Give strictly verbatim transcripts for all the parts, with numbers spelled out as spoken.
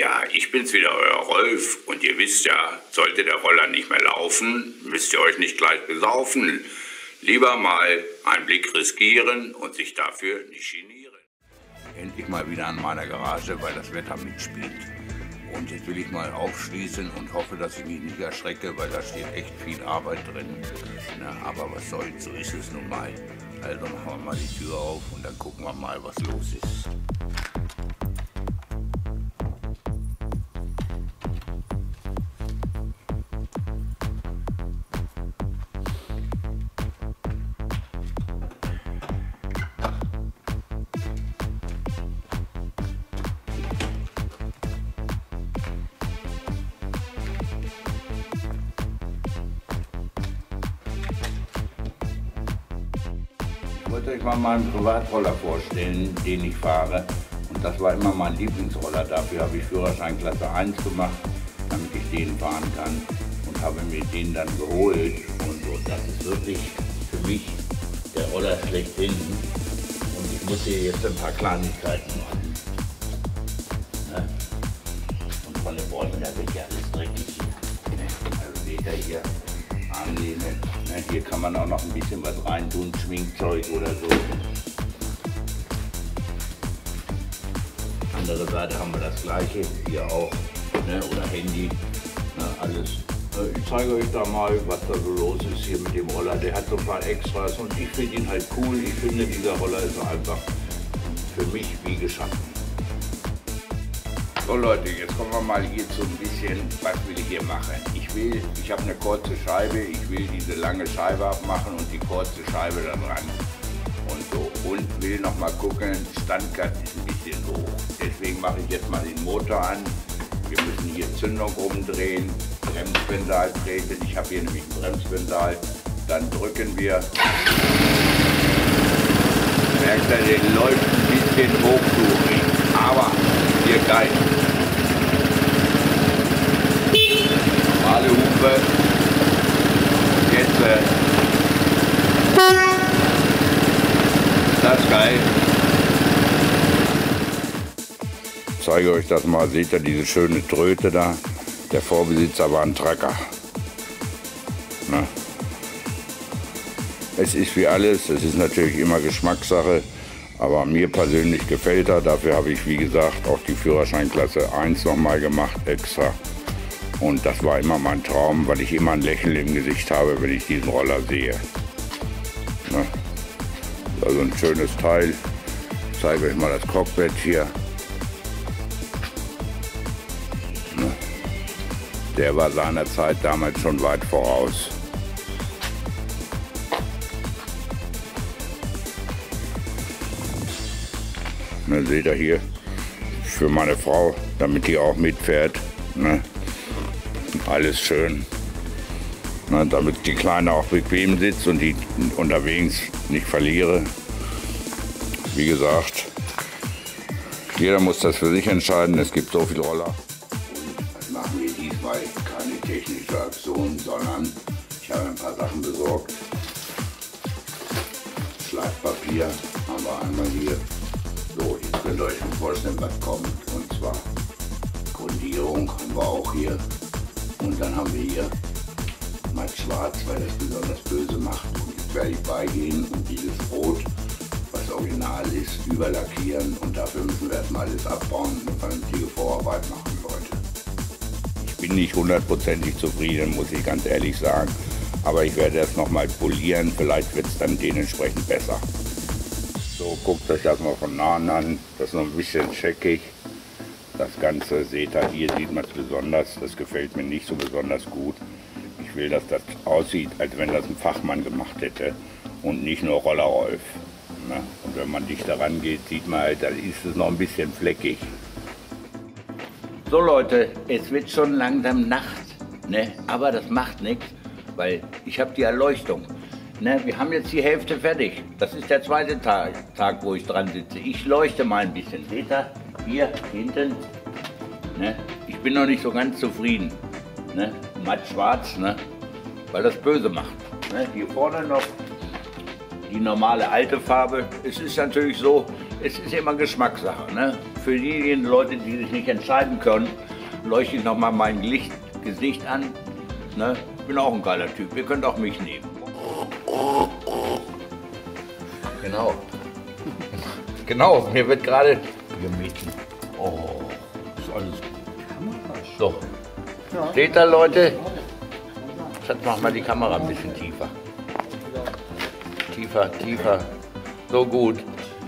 Ja, ich bin's wieder, euer Rolf. Und ihr wisst ja, sollte der Roller nicht mehr laufen, müsst ihr euch nicht gleich besaufen. Lieber mal einen Blick riskieren und sich dafür nicht genieren. Endlich mal wieder an meiner Garage, weil das Wetter mitspielt. Und jetzt will ich mal aufschließen und hoffe, dass ich mich nicht erschrecke, weil da steht echt viel Arbeit drin. Na, aber was soll's, so ist es nun mal. Also machen wir mal die Tür auf und dann gucken wir mal, was los ist. Ich wollte euch mal meinen Privatroller vorstellen, den ich fahre. Und das war immer mein Lieblingsroller. Dafür habe ich Führerschein Klasse eins gemacht, damit ich den fahren kann. Und habe mir den dann geholt. Und so, das ist wirklich für mich der Roller schlechthin. Und ich muss hier jetzt ein paar Kleinigkeiten machen. Ne? Und von den Bäumen, da wird ja alles dreckig. Ne? Also seht ihr hier, annehmen. Hier kann man auch noch ein bisschen was reintun, Schminkzeug oder so. Andere Seite haben wir das gleiche, hier auch, ne? Oder Handy, ne? Alles. Ich zeige euch da mal, was da so los ist hier mit dem Roller. Der hat so ein paar Extras und ich finde ihn halt cool. Ich finde, dieser Roller ist einfach für mich wie geschaffen. So Leute, jetzt kommen wir mal hier zu ein bisschen, was will ich hier machen? Ich will, ich habe eine kurze Scheibe, ich will diese lange Scheibe abmachen und die kurze Scheibe dann ran und so. Und will nochmal gucken, Standgas ist ein bisschen hoch. Deswegen mache ich jetzt mal den Motor an. Wir müssen hier Zündung umdrehen, Bremspedal treten. Ich habe hier nämlich ein Bremspedal. Dann drücken wir. Merkt ihr, den läuft ein bisschen hoch durch. Aber hier geil. Normale Hufe. Jetzt. Äh, das ist geil. Ich zeige euch das mal. Seht ihr diese schöne Tröte da? Der Vorbesitzer war ein Tracker. Na. Es ist wie alles. Es ist natürlich immer Geschmackssache. Aber mir persönlich gefällt er, dafür habe ich wie gesagt auch die Führerscheinklasse eins nochmal gemacht extra. Und das war immer mein Traum, weil ich immer ein Lächeln im Gesicht habe, wenn ich diesen Roller sehe. Ne? Also ein schönes Teil. Ich zeige euch mal das Cockpit hier. Ne? Der war seiner Zeit damals schon weit voraus. Ne, seht ihr hier, für meine Frau, damit die auch mitfährt. Ne? Alles schön. Ne, damit die Kleine auch bequem sitzt und die unterwegs nicht verliere. Wie gesagt, jeder muss das für sich entscheiden. Es gibt so viele Roller. Und machen wir diesmal keine technische Aktion, sondern ich habe ein paar Sachen besorgt. Schleifpapier haben wir einmal hier. So, jetzt könnt ihr euch schon vorstellen, was kommt. Und zwar Grundierung haben wir auch hier. Und dann haben wir hier matt schwarz, weil das besonders böse macht. Und jetzt werde ich beigehen und dieses Rot, was original ist, überlackieren. Und dafür müssen wir erstmal alles abbauen und eine vernünftige Vorarbeit machen, Leute. Ich bin nicht hundertprozentig zufrieden, muss ich ganz ehrlich sagen. Aber ich werde das nochmal polieren. Vielleicht wird es dann dementsprechend besser. So, guckt euch das mal von nahen an, das ist noch ein bisschen scheckig. Das Ganze, seht ihr, hier sieht man es besonders, das gefällt mir nicht so besonders gut. Ich will, dass das aussieht, als wenn das ein Fachmann gemacht hätte und nicht nur Roller-Rolf. Ne? Und wenn man dichter rangeht, sieht man halt, dann ist es noch ein bisschen fleckig. So Leute, es wird schon langsam Nacht, ne? Aber das macht nichts, weil ich habe die Erleuchtung. Ne, wir haben jetzt die Hälfte fertig. Das ist der zweite Tag, Tag, wo ich dran sitze. Ich leuchte mal ein bisschen. Seht ihr? Hier hinten. Ne? Ich bin noch nicht so ganz zufrieden. Ne? Matt schwarz, ne? Weil das böse macht. Ne? Hier vorne noch die normale alte Farbe. Es ist natürlich so, es ist immer Geschmackssache. Ne? Für diejenigen Leute, die sich nicht entscheiden können, leuchte ich nochmal mein Licht, Gesicht an. Ne? Ich bin auch ein geiler Typ, ihr könnt auch mich nehmen. Genau. Genau, mir wird gerade gemieden. Oh, ist alles gut. So, seht ihr Leute? Jetzt machen wir die Kamera ein bisschen tiefer. Tiefer, tiefer. So gut.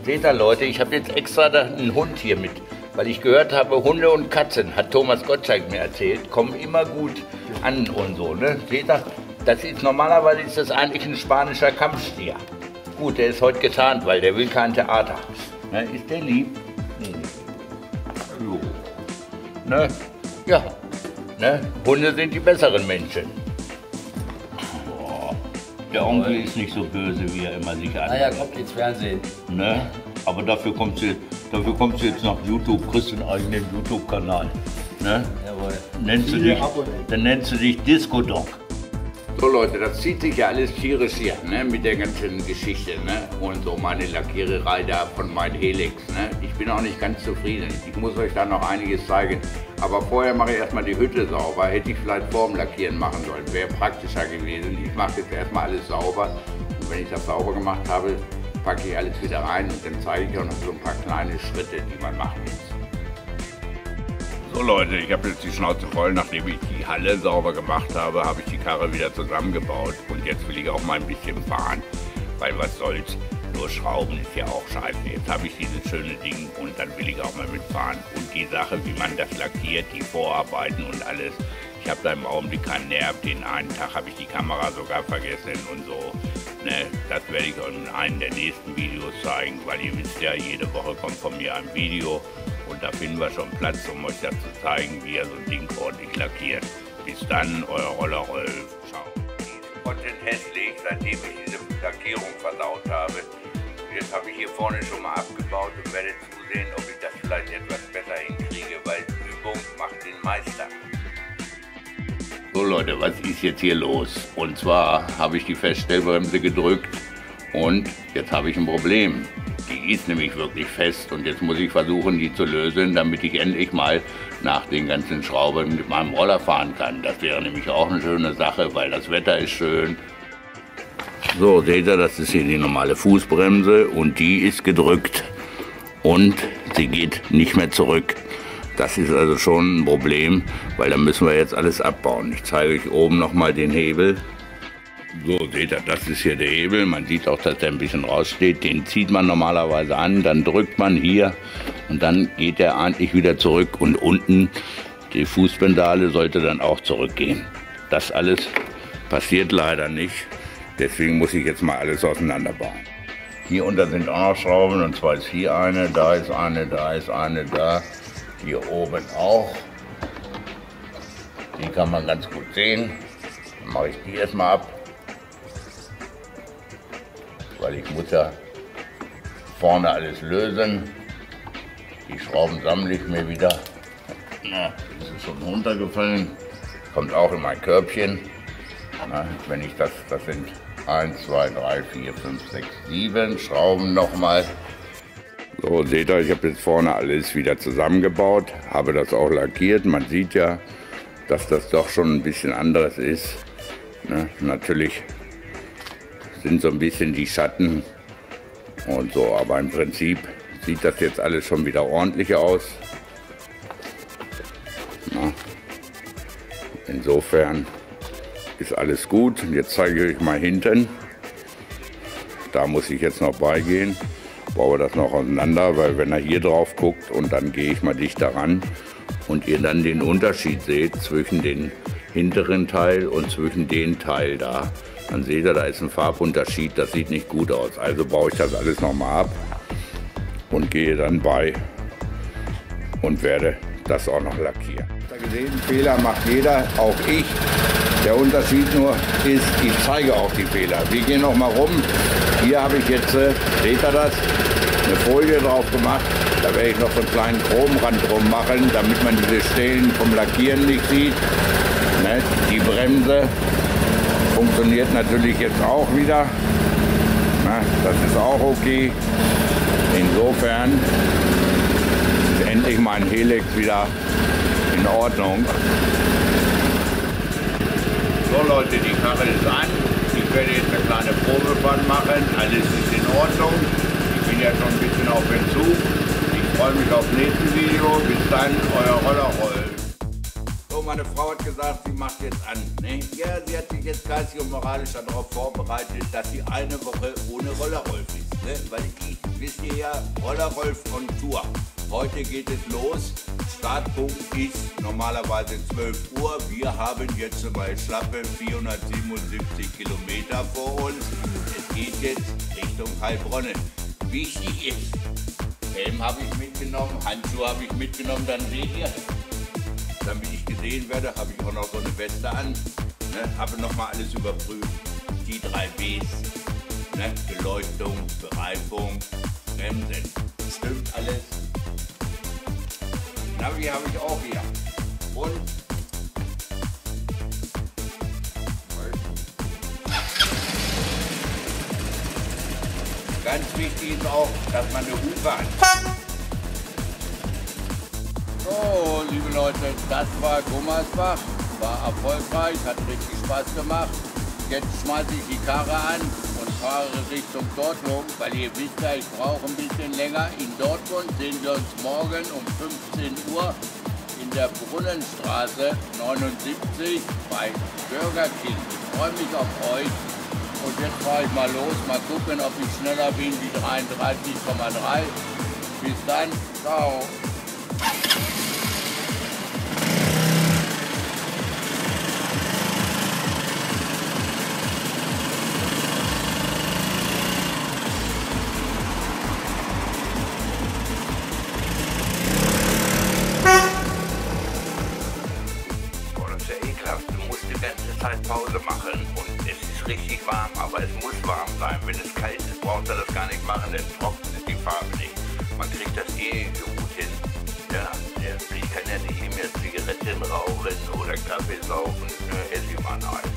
Seht ihr Leute, ich habe jetzt extra einen Hund hier mit, weil ich gehört habe, Hunde und Katzen, hat Thomas Gottschalk mir erzählt, kommen immer gut an und so. Ne? Seht ihr, das ist, normalerweise ist das eigentlich ein spanischer Kampfstier. Gut, der ist heute getarnt, weil der will kein Theater. Ne? Ist der lieb? Hm. Ne? Ja, ne? Hunde sind die besseren Menschen. Der Onkel ist nicht so böse, wie er immer sich anhört. Naja, kommt ins Fernsehen. Ne? Aber dafür kommt sie, dafür kommt sie jetzt nach YouTube, kriegst einen eigenen YouTube-Kanal. Ne? Jawohl. Nennst du dich, dann nennst du dich Disco-Doc. So Leute, das zieht sich ja alles tierisch hier, ne? Mit der ganzen Geschichte. Ne? Und so meine Lackiererei da von meinem Helix. Ne? Ich bin auch nicht ganz zufrieden. Ich muss euch da noch einiges zeigen. Aber vorher mache ich erstmal die Hütte sauber. Hätte ich vielleicht vorm Lackieren machen sollen. Wäre praktischer gewesen. Ich mache jetzt erstmal alles sauber. Und wenn ich das sauber gemacht habe, packe ich alles wieder rein. Und dann zeige ich auch noch so ein paar kleine Schritte, die man machen muss. So Leute, ich habe jetzt die Schnauze voll. Nachdem ich die Halle sauber gemacht habe, habe ich die Karre wieder zusammengebaut. Und jetzt will ich auch mal ein bisschen fahren. Weil was soll's. Nur Schrauben ist ja auch scheiße. Jetzt habe ich dieses schöne Ding und dann will ich auch mal mitfahren. Und die Sache, wie man das lackiert, die Vorarbeiten und alles. Ich habe da im Augenblick keinen Nerv. Den einen Tag habe ich die Kamera sogar vergessen und so. Ne, das werde ich euch in einem der nächsten Videos zeigen, weil ihr wisst ja, jede Woche kommt von mir ein Video. Und da finden wir schon Platz, um euch das zu zeigen, wie ihr so ein Ding ordentlich lackiert. Bis dann, euer Roller-Rolf. Ciao. Content hässlich, seitdem ich diese Lackierung versaut habe. Jetzt habe ich hier vorne schon mal abgebaut und werde zusehen, ob ich das vielleicht etwas besser hinkriege, weil Übung macht den Meister. So Leute, was ist jetzt hier los? Und zwar habe ich die Feststellbremse gedrückt und jetzt habe ich ein Problem. Die ist nämlich wirklich fest und jetzt muss ich versuchen, die zu lösen, damit ich endlich mal nach den ganzen Schrauben mit meinem Roller fahren kann. Das wäre nämlich auch eine schöne Sache, weil das Wetter ist schön. So, seht ihr, das ist hier die normale Fußbremse und die ist gedrückt und sie geht nicht mehr zurück. Das ist also schon ein Problem, weil da müssen wir jetzt alles abbauen. Ich zeige euch oben nochmal den Hebel. So, seht ihr, das ist hier der Hebel. Man sieht auch, dass der ein bisschen raussteht. Den zieht man normalerweise an, dann drückt man hier und dann geht er eigentlich wieder zurück. Und unten die Fußpedale sollte dann auch zurückgehen. Das alles passiert leider nicht. Deswegen muss ich jetzt mal alles auseinanderbauen. Hier unter sind auch noch Schrauben und zwar ist hier eine, da ist eine, da ist eine, da. Hier oben auch. Die kann man ganz gut sehen. Dann mache ich die erstmal ab. Weil ich muss ja vorne alles lösen. Die Schrauben sammle ich mir wieder. Na, das ist schon runtergefallen. Kommt auch in mein Körbchen. Na, wenn ich das, das sind eins, zwei, drei, vier, fünf, sechs, sieben Schrauben nochmal. So, seht ihr, ich habe jetzt vorne alles wieder zusammengebaut, habe das auch lackiert. Man sieht ja, dass das doch schon ein bisschen anderes ist. Ne? Natürlich sind so ein bisschen die Schatten und so, aber im Prinzip sieht das jetzt alles schon wieder ordentlich aus. Na? Insofern ist alles gut. Jetzt zeige ich euch mal hinten. Da muss ich jetzt noch beigehen. Baue das noch auseinander, weil wenn er hier drauf guckt und dann gehe ich mal dichter ran und ihr dann den Unterschied seht zwischen dem hinteren Teil und zwischen dem Teil da. Dann seht ihr, da ist ein Farbunterschied, das sieht nicht gut aus. Also baue ich das alles nochmal ab und gehe dann bei und werde das auch noch lackieren. Gesehen, Fehler macht jeder, auch ich. Der Unterschied nur ist, ich zeige auch die Fehler. Wir gehen noch mal rum. Hier habe ich jetzt, seht ihr das, eine Folie drauf gemacht. Da werde ich noch so einen kleinen Chromrand drum machen, damit man diese Stellen vom Lackieren nicht sieht. Ne? Die Bremse funktioniert natürlich jetzt auch wieder. Na, das ist auch okay. Insofern endlich mein Helix wieder in Ordnung. So Leute, die Karre ist an. Ich werde jetzt eine kleine Probefahrt machen. Alles ist in Ordnung. Ich bin ja schon ein bisschen auf Entzug. Ich freue mich auf das nächste Video. Bis dann, euer Roller-Rolf. Meine Frau hat gesagt, sie macht jetzt an. Ne? Ja, sie hat sich jetzt geistig und moralisch darauf vorbereitet, dass sie eine Woche ohne Roller-Rolf ist. Ne? Weil ich, wisst ihr ja, Roller-Rolf on Tour. Heute geht es los. Startpunkt ist normalerweise zwölf Uhr. Wir haben jetzt mal schlappe vierhundertsiebenundsiebzig Kilometer vor uns. Es geht jetzt Richtung Heilbronn. Wichtig ist, Helm habe ich mitgenommen, Handschuhe habe ich mitgenommen, dann seht ihr. Damit ich gesehen werde, habe ich auch noch so eine Weste an. Ne? Habe nochmal alles überprüft. Die drei Bs. Ne? Beleuchtung, Bereifung, Bremsen. Stimmt alles. Navi habe ich auch hier. Und ganz wichtig ist auch, dass man eine Hupe hat. So, liebe Leute, das war Gummersbach, war erfolgreich, hat richtig Spaß gemacht. Jetzt schmeiße ich die Karre an und fahre Richtung Dortmund, weil ihr wisst ja, ich brauche ein bisschen länger. In Dortmund sehen wir uns morgen um fünfzehn Uhr in der Brunnenstraße neunundsiebzig bei Bürgerkind. Ich freue mich auf euch und jetzt fahre ich mal los, mal gucken, ob ich schneller bin wie dreiunddreißig Komma drei. Bis dann, ciao. Pause machen und es ist richtig warm, aber es muss warm sein. Wenn es kalt ist, braucht er das gar nicht machen, denn trocken ist die Farbe nicht. Man kriegt das eh gut hin. Ja, ich kann ja nicht immer Zigaretten rauchen oder Kaffee saufen, äh, esse ich mal ein.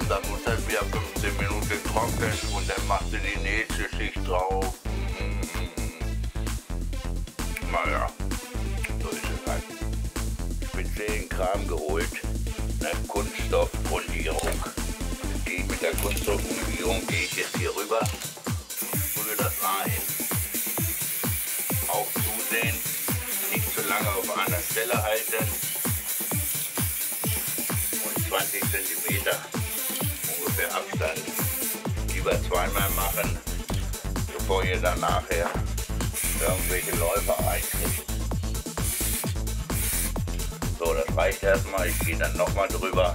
Und dann muss das wieder fünfzehn Minuten trocknen und dann macht er die nächste Schicht drauf. Mm-hmm. Naja, so ist es halt. Speziellen Kram geholt. Kunststoffgrundierung. Die mit der Kunststoffgrundierung gehe ich jetzt hier rüber, fülle das ein. Auch zusehen, nicht zu lange auf einer Stelle halten und zwanzig Zentimeter ungefähr Abstand lieber zweimal machen, bevor ihr dann nachher irgendwelche Läufer einkriegt. So, das reicht erstmal. Ich gehe dann nochmal drüber,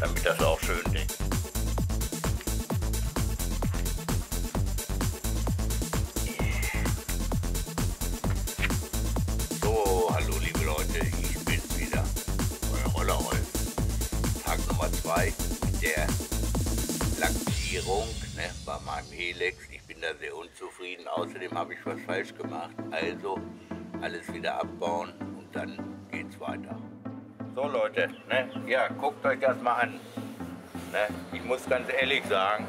damit das auch schön ist. So, hallo liebe Leute, ich bin's wieder, euer Roller-Rolf. Tag Nummer zwei der Lackierung, ne, bei meinem Helix. Ich bin da sehr unzufrieden. Außerdem habe ich was falsch gemacht. Also alles wieder abbauen und dann geht's weiter. So Leute, ne? Ja, guckt euch das mal an. Ne? Ich muss ganz ehrlich sagen,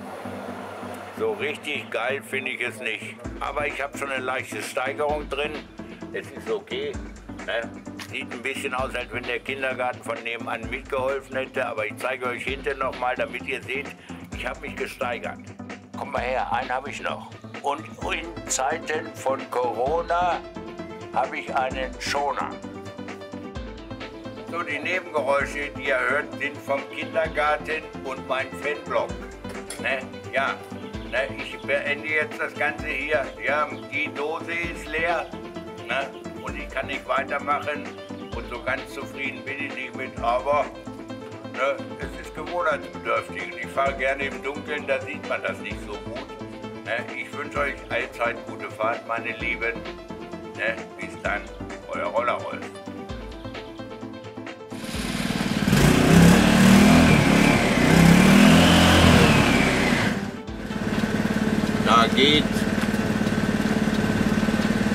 so richtig geil finde ich es nicht. Aber ich habe schon eine leichte Steigerung drin. Es ist okay. Ne? Sieht ein bisschen aus, als wenn der Kindergarten von nebenan mitgeholfen hätte. Aber ich zeige euch hinten nochmal, damit ihr seht, ich habe mich gesteigert. Komm mal her, einen habe ich noch. Und in Zeiten von Corona habe ich einen Schoner. So, die Nebengeräusche, die ihr hört, sind vom Kindergarten und mein Fanblock. Ne? Ja, ne? Ich beende jetzt das Ganze hier. Ja, die Dose ist leer, ne? Und ich kann nicht weitermachen. Und so ganz zufrieden bin ich nicht mit, aber ne? Es ist gewohnheitsbedürftig. Ich fahre gerne im Dunkeln, da sieht man das nicht so gut. Ne? Ich wünsche euch allzeit gute Fahrt, meine Lieben. Ne? Bis dann, euer Roller-Rolf. Da geht,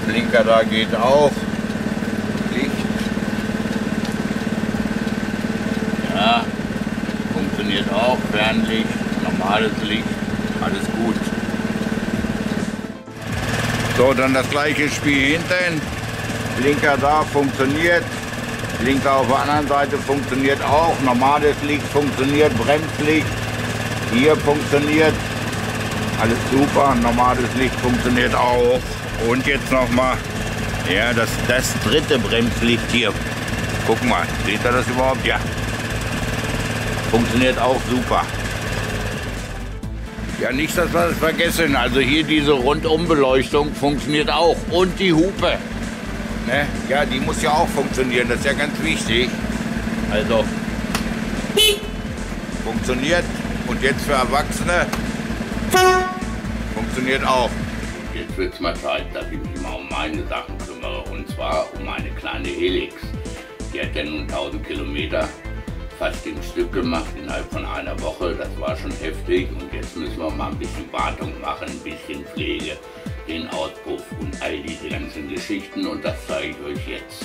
Blinker da geht auch, Licht, ja, funktioniert auch, Fernlicht, normales Licht, alles gut. So, dann das gleiche Spiel hinten. Blinker da funktioniert. Blinker auf der anderen Seite funktioniert auch. Normales Licht funktioniert. Bremslicht hier funktioniert. Alles super. Normales Licht funktioniert auch. Und jetzt nochmal. Ja, das, das dritte Bremslicht hier. Guck mal, seht ihr das überhaupt? Ja. Funktioniert auch super. Ja, nicht, dass wir das vergessen. Also hier diese Rundumbeleuchtung funktioniert auch. Und die Hupe. Ne? Ja, die muss ja auch funktionieren. Das ist ja ganz wichtig. Also, funktioniert. Und jetzt für Erwachsene funktioniert auch. Jetzt wird es mal Zeit, dass ich mich mal um meine Sachen kümmere. Und zwar um eine kleine Helix. Die hat ja nun tausend Kilometer fast im Stück gemacht innerhalb von einer Woche. Das war schon heftig. Und jetzt müssen wir mal ein bisschen Wartung machen, ein bisschen Pflege, den Auspuff und all diese ganzen Geschichten. Und das zeige ich euch jetzt.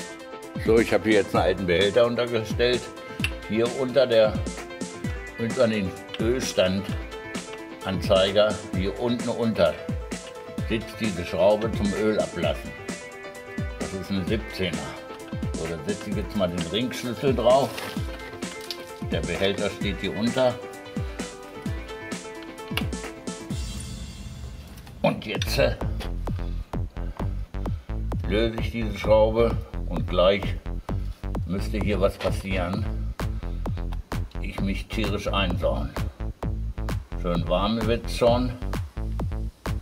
So, ich habe hier jetzt einen alten Behälter untergestellt. Hier unter, der, unter den Ölstandanzeiger, hier unten unter, sitzt diese Schraube zum Öl ablassen. Das ist eine siebzehner. So, da setze ich jetzt mal den Ringschlüssel drauf. Der Behälter steht hier unter. Und jetzt äh, löse ich diese Schraube und gleich müsste hier was passieren. Ich mich tierisch einsauen. Schön warm wird es schon.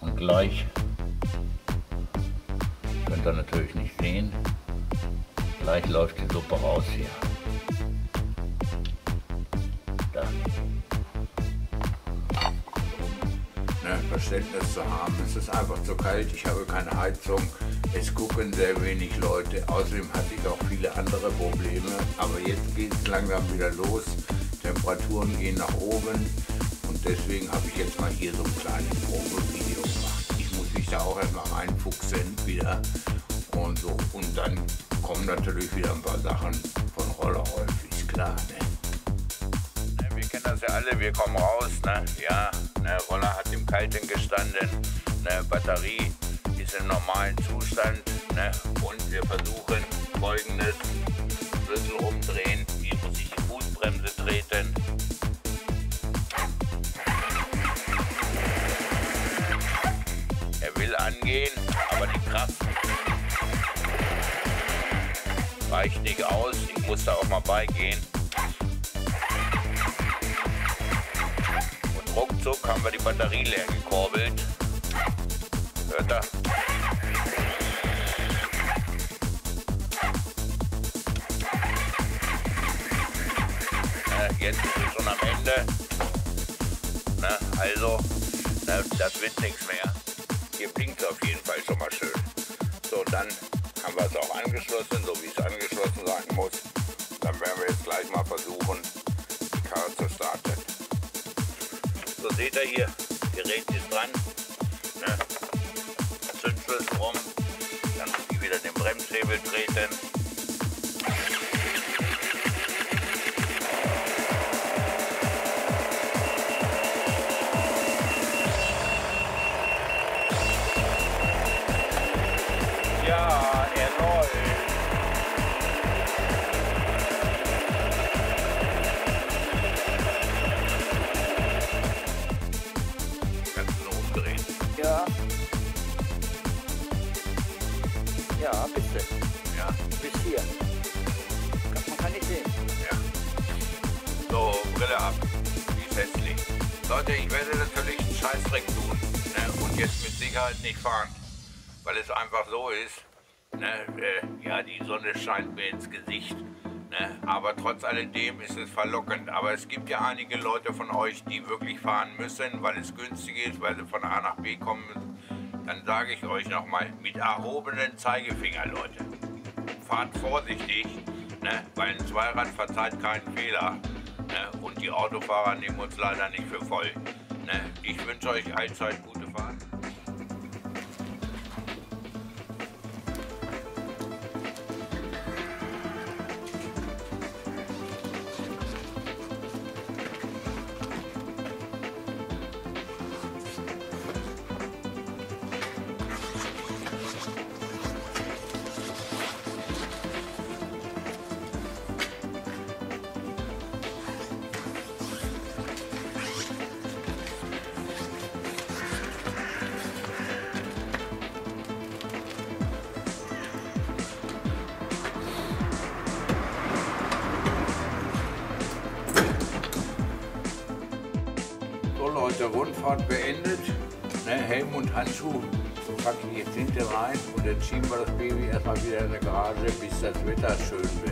Und gleich, könnt ihr natürlich nicht sehen, gleich läuft die Suppe raus hier. Verständnis zu haben. Es ist einfach zu kalt, ich habe keine Heizung, es gucken sehr wenig Leute. Außerdem hatte ich auch viele andere Probleme, aber jetzt geht es langsam wieder los. Temperaturen gehen nach oben und deswegen habe ich jetzt mal hier so ein kleines Probevideo gemacht. Ich muss mich da auch erstmal reinfuchsen wieder und so. Und dann kommen natürlich wieder ein paar Sachen von Roller-Rolf, ist klar. Ne? Das ja alle, wir kommen raus, ne? Ja, ne, Roller hat im Kalten gestanden, ne, Batterie ist im normalen Zustand, ne, und wir versuchen folgendes: Schlüssel umdrehen, hier muss ich die Fußbremse treten, er will angehen, aber die Kraft reicht nicht aus, ich muss da auch mal beigehen. Ruckzuck haben wir die Batterie leer gekurbelt. Hört er? Na, jetzt ist es schon am Ende. Na, also, na, das wird nichts mehr. Hier blinkt es auf jeden Fall schon mal schön. So, dann haben wir es auch angeschlossen, so wie es angeschlossen sein muss. Dann werden wir jetzt gleich mal versuchen, die Karre zu starten. So, seht ihr hier, Gerät ist dran, ne? Zündschlüssel rum, dann muss ich wieder den Bremshebel treten. Ja, er läuft. Ja, bitte. Ja. Bis hier. Man kann nicht sehen. Ja. So, Brille ab. Die ist hässlich. Leute, ich werde natürlich einen Scheißdreck tun. Ne? Und jetzt mit Sicherheit nicht fahren. Weil es einfach so ist. Ne? Ja, die Sonne scheint mir ins Gesicht. Ne? Aber trotz alledem ist es verlockend. Aber es gibt ja einige Leute von euch, die wirklich fahren müssen, weil es günstig ist, weil sie von A nach B kommen müssen. Dann sage ich euch nochmal, mit erhobenen Zeigefinger, Leute, fahrt vorsichtig, ne? Weil ein Zweirad verzeiht keinen Fehler, ne? Und die Autofahrer nehmen uns leider nicht für voll. Ne? Ich wünsche euch allzeit gute Fahrt. der Rundfahrt beendet. Ne, Helm und Handschuh packe ich jetzt hinten rein und dann schieben wir das Baby erstmal wieder in der Garage, bis das Wetter schön wird.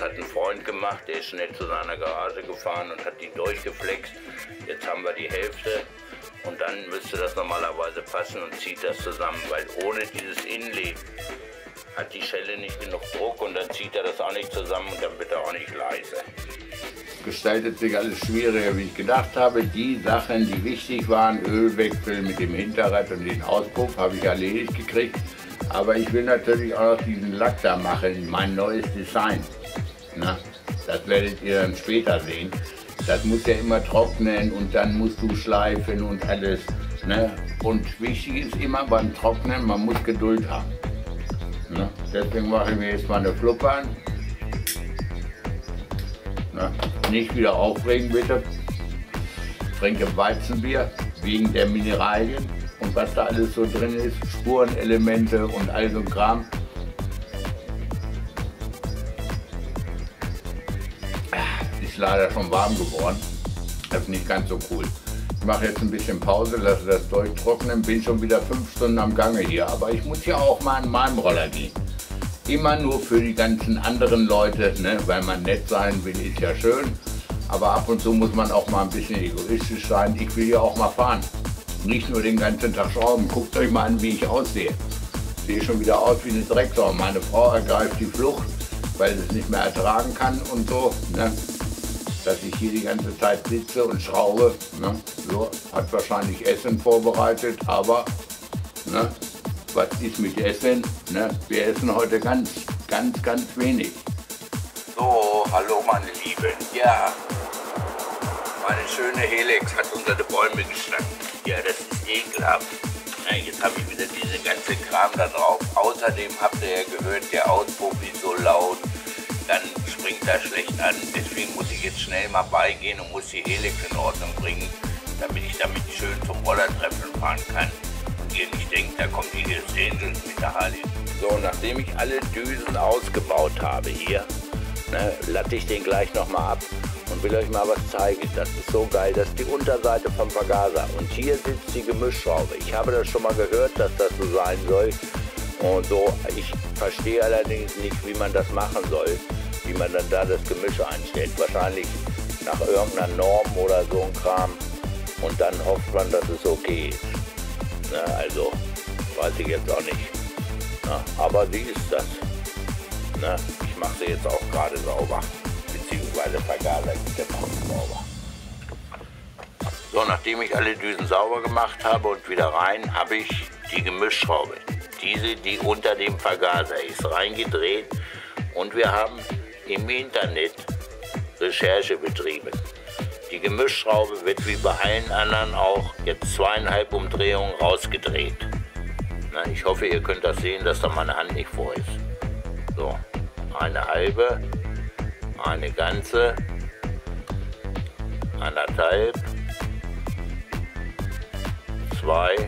Hat ein Freund gemacht, der ist schnell zu seiner Garage gefahren und hat die durchgeflext. Jetzt haben wir die Hälfte und dann müsste das normalerweise passen und zieht das zusammen, weil ohne dieses Inlay hat die Schelle nicht genug Druck und dann zieht er das auch nicht zusammen und dann wird er auch nicht leise. Gestaltet sich alles schwieriger, wie ich gedacht habe. Die Sachen, die wichtig waren, Ölwechsel mit dem Hinterrad und den Auspuff, habe ich erledigt gekriegt. Aber ich will natürlich auch noch diesen Lack da machen, mein neues Design. Na, das werdet ihr dann später sehen. Das muss ja immer trocknen und dann musst du schleifen und alles. Ne? Und wichtig ist immer beim Trocknen, man muss Geduld haben. Ne? Deswegen mache ich mir jetzt mal eine Fluppe an. Ne? Nicht wieder aufregen bitte. Trinke Weizenbier wegen der Mineralien und was da alles so drin ist. Spurenelemente und all so Kram. Ist leider schon warm geworden. Das ist nicht ganz so cool. Ich mache jetzt ein bisschen Pause, lasse das Zeug trocknen, bin schon wieder fünf Stunden am Gange hier. Aber ich muss ja auch mal an meinem Roller gehen. Immer nur für die ganzen anderen Leute, ne? Weil man nett sein will, ist ja schön. Aber ab und zu muss man auch mal ein bisschen egoistisch sein. Ich will ja auch mal fahren. Nicht nur den ganzen Tag schrauben. Guckt euch mal an, wie ich aussehe. Ich sehe schon wieder aus wie eine Drecksau. Meine Frau ergreift die Flucht, weil sie es nicht mehr ertragen kann und so. Ne? Dass ich hier die ganze Zeit sitze und schraube. Ne? So, hat wahrscheinlich Essen vorbereitet, aber ne? Was ist mit Essen? Ne? Wir essen heute ganz, ganz, ganz wenig. So, hallo meine Lieben. Ja, meine schöne Helix hat unter den Bäumen gestanden. Ja, das ist ekelhaft. Ja, jetzt habe ich wieder diese ganze Kram da drauf. Außerdem habt ihr ja gehört, der Auspuff ist so laut. Dann springt das schlecht an. Deswegen muss ich jetzt schnell mal beigehen und muss die Helix in Ordnung bringen, damit ich damit schön zum Rollertreffen fahren kann. Und ihr nicht denkt, da kommt die Hells Angels mit der Harley. So, nachdem ich alle Düsen ausgebaut habe hier, ne, latte ich den gleich nochmal ab und will euch mal was zeigen. Das ist so geil, das ist die Unterseite vom Vergaser. Und hier sitzt die Gemischschraube. Ich habe das schon mal gehört, dass das so sein soll. Und so, ich verstehe allerdings nicht, wie man das machen soll, wie man dann da das Gemisch einstellt. Wahrscheinlich nach irgendeiner Norm oder so ein Kram. Und dann hofft man, dass es okay ist. Na, also, weiß ich jetzt auch nicht. Na, aber wie ist das? Na, ich mache sie jetzt auch gerade sauber. Beziehungsweise Vergaser gibt es auch sauber. So, nachdem ich alle Düsen sauber gemacht habe und wieder rein, habe ich die Gemischschraube. Diese, die unter dem Vergaser ist, reingedreht und wir haben im Internet Recherche betrieben. Die Gemischschraube wird wie bei allen anderen auch jetzt zweieinhalb Umdrehungen rausgedreht. Na, ich hoffe, ihr könnt das sehen, dass da meine Hand nicht vor ist. So, eine halbe, eine ganze, anderthalb, zwei,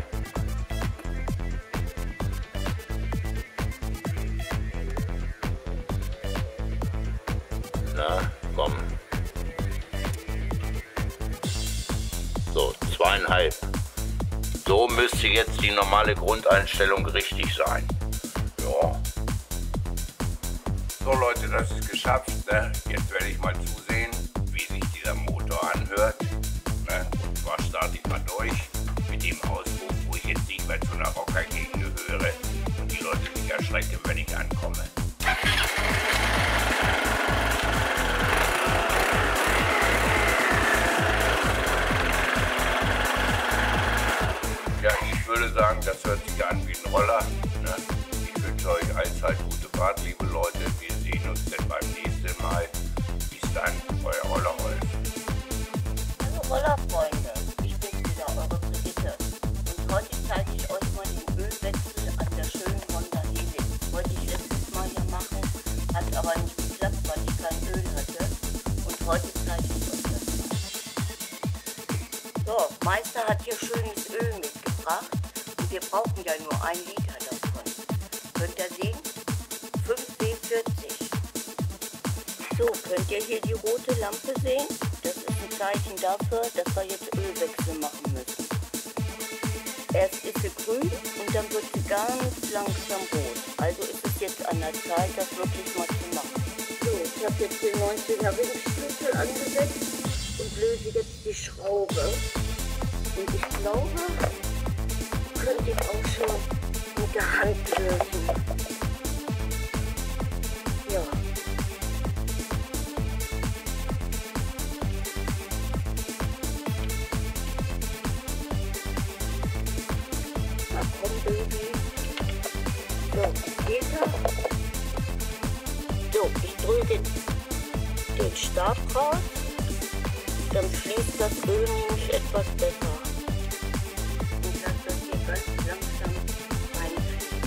na, komm. So, zweieinhalb. So müsste jetzt die normale Grundeinstellung richtig sein. Ja. So Leute, das ist geschafft. Ne? Jetzt werde ich mal zusehen, wie sich dieser Motor anhört. Ne? Und zwar starte ich mal durch mit dem Ausruf, wo ich jetzt nicht mehr zu einer Rocker-Gegend gehöre und die Leute mich erschrecken, wenn ich ankomme. Ja, ich würde sagen, das hört sich an wie ein Roller. Ne? Ich wünsche euch allzeit gute Fahrt, liebe Leute. Wir sehen uns dann beim nächsten Mal. Bis dann, euer Roller-Rolf. Hallo Rollerfreunde, ich bin wieder eure Brigitte. Und heute zeige ich euch mal den Ölwechsel an der schönen Honda Helix. Wollte ich letztes Mal hier machen, hat aber nicht geklappt, weil ich kein Öl hatte. Und heute zeige ich euch das mal. So, Meister hat hier schönes Öl mitgebracht. Und wir brauchen ja nur ein Liter davon. Könnt ihr sehen? fünf B vierzig. So, könnt ihr hier die rote Lampe sehen? Das ist ein Zeichen dafür, dass wir jetzt Ölwechsel machen müssen. Erst ist sie grün und dann wird sie ganz langsam rot. Also ist es jetzt an der Zeit, das wirklich mal zu machen. So, ich habe jetzt den neunzehner Ringschlüssel angesetzt und löse jetzt die Schraube. Und ich glaube, könnte ich auch schon mit der Hand lösen. Ja. Na komm, Baby. So, geht er? So, ich drücke den, den Stab raus, dann fließt das Öl nämlich etwas besser. Und lass das hier ganz langsam reinfließen.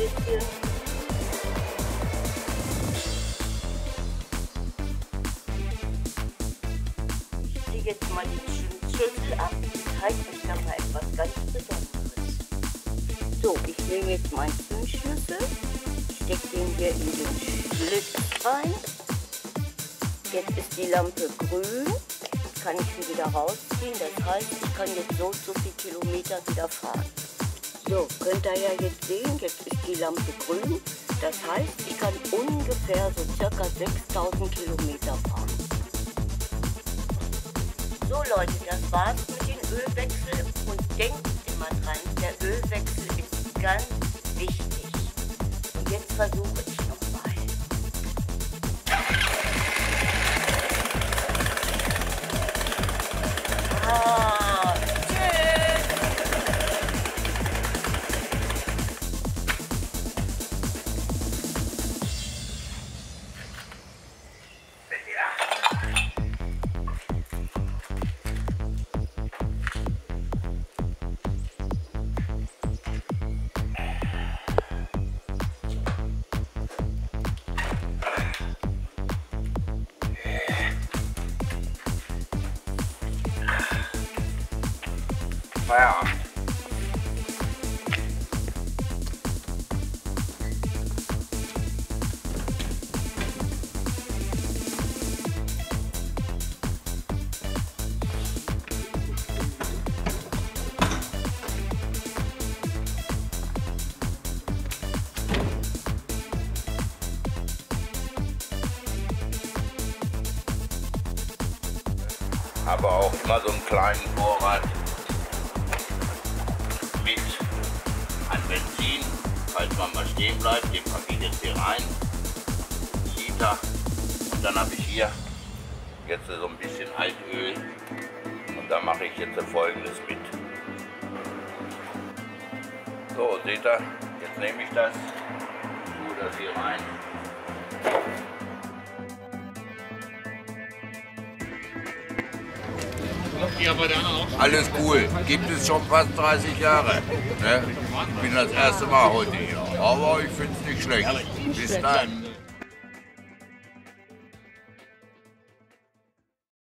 Bisschen. Ich ziehe jetzt mal den Schüssel ab und zeige euch da mal etwas ganz Besonderes. So, ich nehme jetzt meinen Zündschlüssel, stecke den hier in den Schlitz rein. Jetzt ist die Lampe grün, kann ich sie wieder rausziehen, das heißt, ich kann jetzt so so viele Kilometer wieder fahren. So, könnt ihr ja jetzt sehen, jetzt ist die Lampe grün. Das heißt, ich kann ungefähr so circa sechstausend Kilometer fahren. So Leute, das war's mit dem Ölwechsel. Und denkt immer dran, der Ölwechsel ist ganz wichtig. Und jetzt versuche ich nochmal. Ah. Wow. Aber auch immer so einen kleinen Vorrat an Benzin, falls man mal stehen bleibt, den packe ich jetzt hier rein, Liter, und dann habe ich hier jetzt so ein bisschen Altöl und da mache ich jetzt Folgendes mit. So, seht ihr, jetzt nehme ich das, tue das hier rein. Alles cool, gibt es schon fast dreißig Jahre. Ne? Ich bin das erste Mal heute hier, aber ich finde es nicht schlecht. Bis dann.